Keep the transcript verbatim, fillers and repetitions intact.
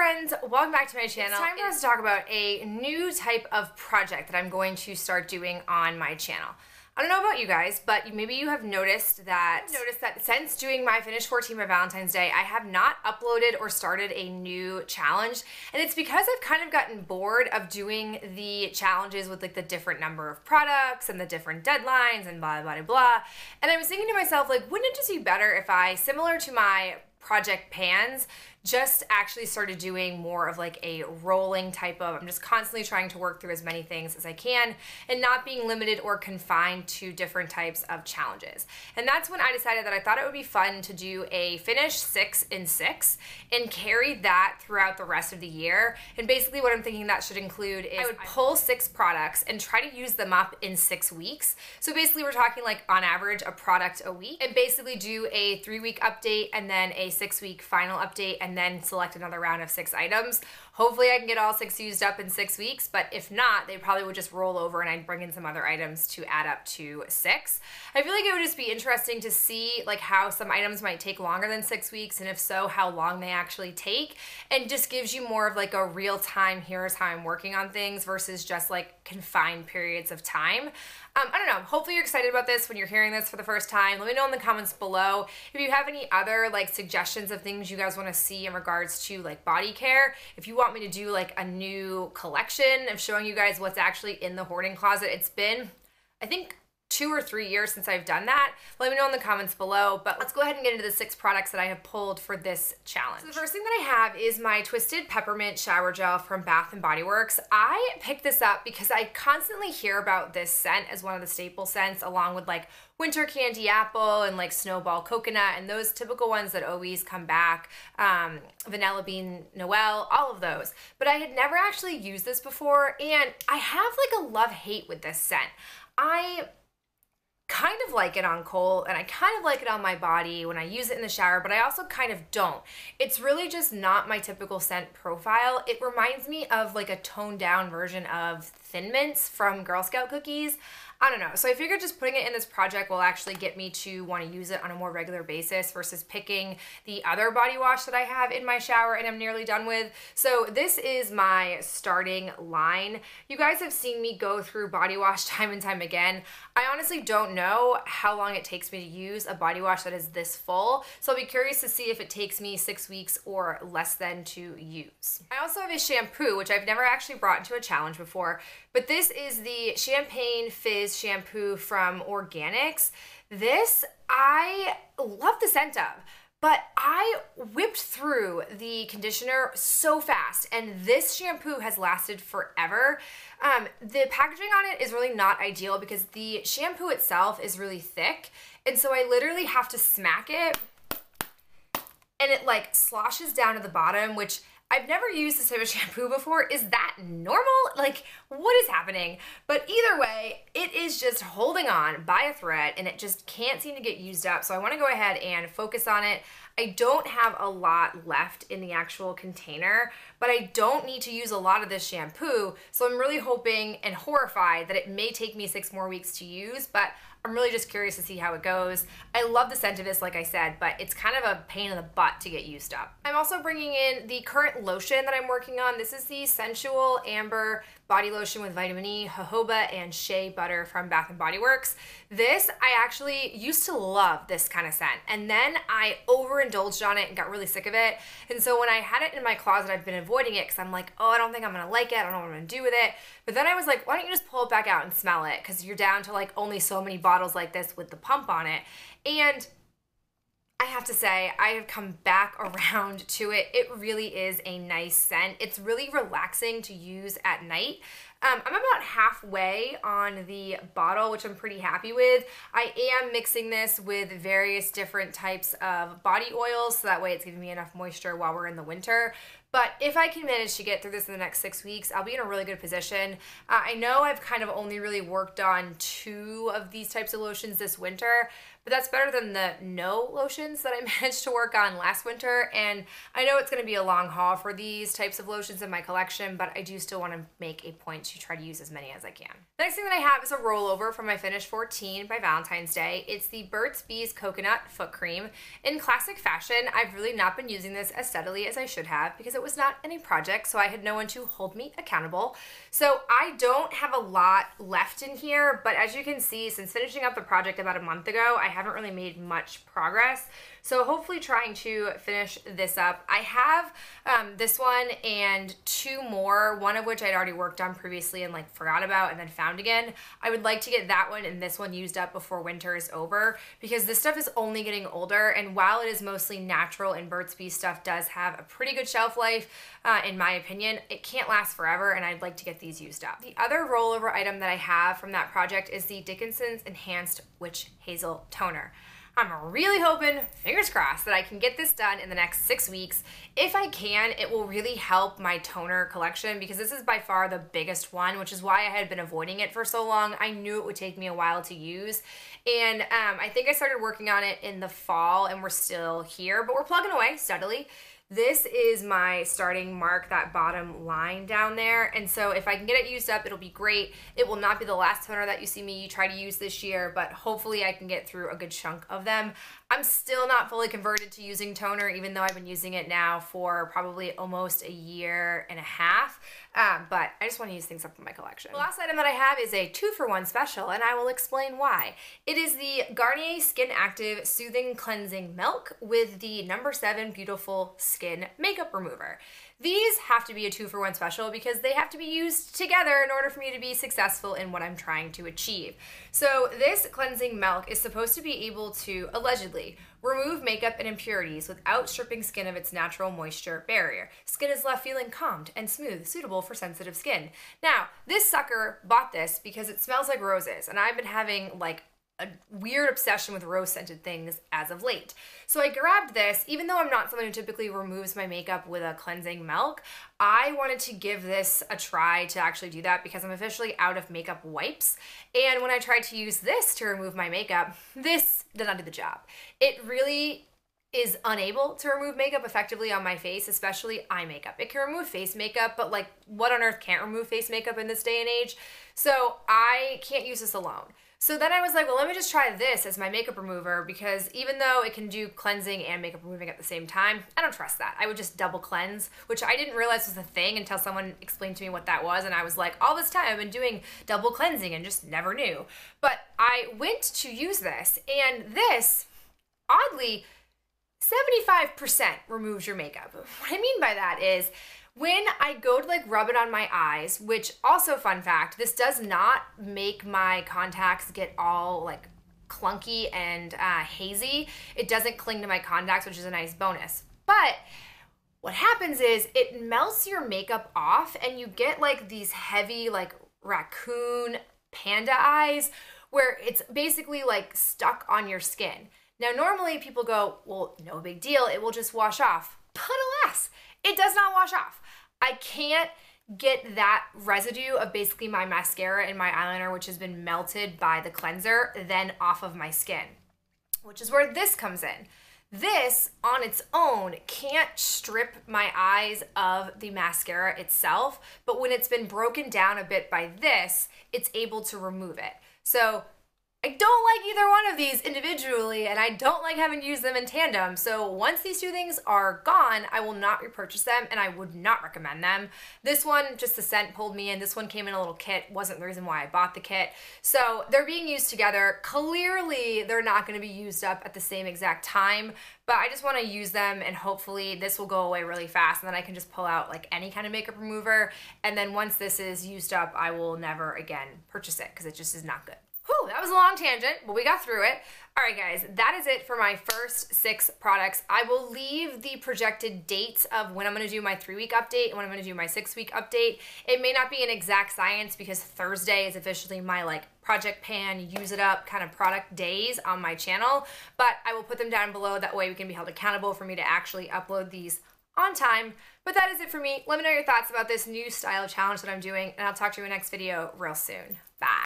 friends, welcome back to my channel. It's time for us to talk about a new type of project that I'm going to start doing on my channel. I don't know about you guys, but maybe you have noticed that I've noticed that since doing my Finish fourteen by Valentine's Day, I have not uploaded or started a new challenge. And it's because I've kind of gotten bored of doing the challenges with like the different number of products and the different deadlines and blah, blah, blah. And I was thinking to myself, like, wouldn't it just be better if I, similar to my Project Pans, just actually started doing more of like a rolling type of, I'm just constantly trying to work through as many things as I can and not being limited or confined to different types of challenges. And that's when I decided that I thought it would be fun to do a finish six in six and carry that throughout the rest of the year. And basically what I'm thinking that should include is I would pull six products and try to use them up in six weeks. So basically we're talking like on average a product a week, and basically do a three week update and then a six week final update, and then select another round of six items. Hopefully I can get all six used up in six weeks, but if not, they probably would just roll over and I'd bring in some other items to add up to six. I feel like it would just be interesting to see like how some items might take longer than six weeks, and if so, how long they actually take, and just gives you more of like a real time, here's how I'm working on things versus just like confined periods of time. Um, I don't know, hopefully you're excited about this when you're hearing this for the first time. Let me know in the comments below if you have any other like suggestions of things you guys wanna see in regards to like body care. If you want me to do like a new collection of showing you guys what's actually in the hoarding closet. It's been, I think, two or three years since I've done that. Let me know in the comments below, but let's go ahead and get into the six products that I have pulled for this challenge. So the first thing that I have is my Twisted Peppermint Shower Gel from Bath and Body Works. I picked this up because I constantly hear about this scent as one of the staple scents, along with like Winter Candy Apple and like Snowball Coconut and those typical ones that always come back, um, Vanilla Bean Noel, all of those. But I had never actually used this before, and I have like a love-hate with this scent. I kind of like it on cold, and I kind of like it on my body when I use it in the shower, but I also kind of don't. It's really just not my typical scent profile. It reminds me of like a toned down version of Thin Mints from Girl Scout cookies. I don't know. So I figured just putting it in this project will actually get me to want to use it on a more regular basis versus picking the other body wash that I have in my shower and I'm nearly done with. So this is my starting line. You guys have seen me go through body wash time and time again. I honestly don't know how long it takes me to use a body wash that is this full. So I'll be curious to see if it takes me six weeks or less than to use. I also have a shampoo, which I've never actually brought into a challenge before, but this is the Champagne Fizz shampoo from Organics. This, I love the scent of, but I whipped through the conditioner so fast, and this shampoo has lasted forever. Um, the packaging on it is really not ideal because the shampoo itself is really thick, and so I literally have to smack it and it like sloshes down to the bottom, which I've never used this type of shampoo before. Is that normal? Like, what is happening? But either way, it is just holding on by a thread, and it just can't seem to get used up. So I want to go ahead and focus on it. I don't have a lot left in the actual container, but I don't need to use a lot of this shampoo. So I'm really hoping and horrified that it may take me six more weeks to use, but I'm really just curious to see how it goes. I love the scent of this, like I said, but it's kind of a pain in the butt to get used up. I'm also bringing in the current lotion that I'm working on. This is the Sensual Amber Body Lotion with Vitamin E, Jojoba, and Shea Butter from Bath and Body Works. This, I actually used to love this kind of scent, and then I overindulged on it and got really sick of it. And so when I had it in my closet, I've been avoiding it because I'm like, oh, I don't think I'm gonna like it. I don't know what I'm gonna do with it. But then I was like, why don't you just pull it back out and smell it? Because you're down to like only so many bottles like this with the pump on it. And I have to say, I have come back around to it. It really is a nice scent. It's really relaxing to use at night. Um, I'm about halfway on the bottle, which I'm pretty happy with. I am mixing this with various different types of body oils, so that way it's giving me enough moisture while we're in the winter. But if I can manage to get through this in the next six weeks, I'll be in a really good position. Uh, I know I've kind of only really worked on two of these types of lotions this winter, but that's better than the no lotions that I managed to work on last winter. And I know it's going to be a long haul for these types of lotions in my collection, but I do still want to make a point to try to use as many as I can. The next thing that I have is a rollover from my Finish fourteen by Valentine's Day. It's the Burt's Bees Coconut Foot Cream. In classic fashion, I've really not been using this as steadily as I should have because it was not in a project, so I had no one to hold me accountable. So I don't have a lot left in here, but as you can see, since finishing up the project about a month ago, I haven't really made much progress. So hopefully trying to finish this up. I have um, this one and two more, one of which I'd already worked on previously and like forgot about and then found again. I would like to get that one and this one used up before winter is over because this stuff is only getting older, and while it is mostly natural and Burt's Bees stuff does have a pretty good shelf life, uh, in my opinion, it can't last forever and I'd like to get these used up. The other rollover item that I have from that project is the Dickinson's Enhanced Witch Hazel Toner. I'm really hoping, fingers crossed, that I can get this done in the next six weeks. If I can, it will really help my toner collection because this is by far the biggest one, which is why I had been avoiding it for so long. I knew it would take me a while to use. And um, I think I started working on it in the fall and we're still here, but we're plugging away steadily. This is my starting mark, that bottom line down there. And so if I can get it used up, it'll be great. It will not be the last toner that you see me try to use this year, but hopefully I can get through a good chunk of them. I'm still not fully converted to using toner, even though I've been using it now for probably almost a year and a half. Um, but I just want to use things up in my collection. The last item that I have is a two for one special, and I will explain why. It is the Garnier Skin Active Soothing Cleansing Milk with the number seven Beautiful Skin Makeup Remover. These have to be a two for one special because they have to be used together in order for me to be successful in what I'm trying to achieve. So this cleansing milk is supposed to be able to, allegedly, remove makeup and impurities without stripping skin of its natural moisture barrier. Skin is left feeling calmed and smooth, suitable for sensitive skin. Now, this sucker bought this because it smells like roses, and I've been having like a weird obsession with rose scented things as of late. So I grabbed this, even though I'm not someone who typically removes my makeup with a cleansing milk, I wanted to give this a try to actually do that because I'm officially out of makeup wipes. And when I tried to use this to remove my makeup, this did not do the job. It really is unable to remove makeup effectively on my face, especially eye makeup. It can remove face makeup, but like what on earth can't remove face makeup in this day and age? So I can't use this alone. So then I was like, well, let me just try this as my makeup remover because even though it can do cleansing and makeup removing at the same time, I don't trust that. I would just double cleanse, which I didn't realize was a thing until someone explained to me what that was, and I was like, all this time I've been doing double cleansing and just never knew. But I went to use this, and this, oddly, seventy-five percent removes your makeup. What I mean by that is, when I go to like rub it on my eyes, which also fun fact, this does not make my contacts get all like clunky and uh, hazy. It doesn't cling to my contacts, which is a nice bonus. But what happens is it melts your makeup off and you get like these heavy like raccoon panda eyes where it's basically like stuck on your skin. Now normally people go, well, no big deal, it will just wash off. But alas, it does not wash off. I can't get that residue of basically my mascara and my eyeliner, which has been melted by the cleanser, then off of my skin, which is where this comes in. This on its own can't strip my eyes of the mascara itself, but when it's been broken down a bit by this, it's able to remove it. So I don't like either one of these individually, and I don't like having used them in tandem. So once these two things are gone, I will not repurchase them, and I would not recommend them. This one, just the scent pulled me in. This one came in a little kit. Wasn't the reason why I bought the kit. So they're being used together. Clearly, they're not going to be used up at the same exact time, but I just want to use them, and hopefully this will go away really fast, and then I can just pull out like any kind of makeup remover. And then once this is used up, I will never again purchase it because it just is not good. Whew, that was a long tangent, but we got through it. All right, guys, that is it for my first six products. I will leave the projected dates of when I'm going to do my three-week update and when I'm going to do my six-week update. It may not be an exact science because Thursday is officially my, like, Project Pan, use it up kind of product days on my channel, but I will put them down below. That way we can be held accountable for me to actually upload these on time. But that is it for me. Let me know your thoughts about this new style of challenge that I'm doing, and I'll talk to you in the next video real soon.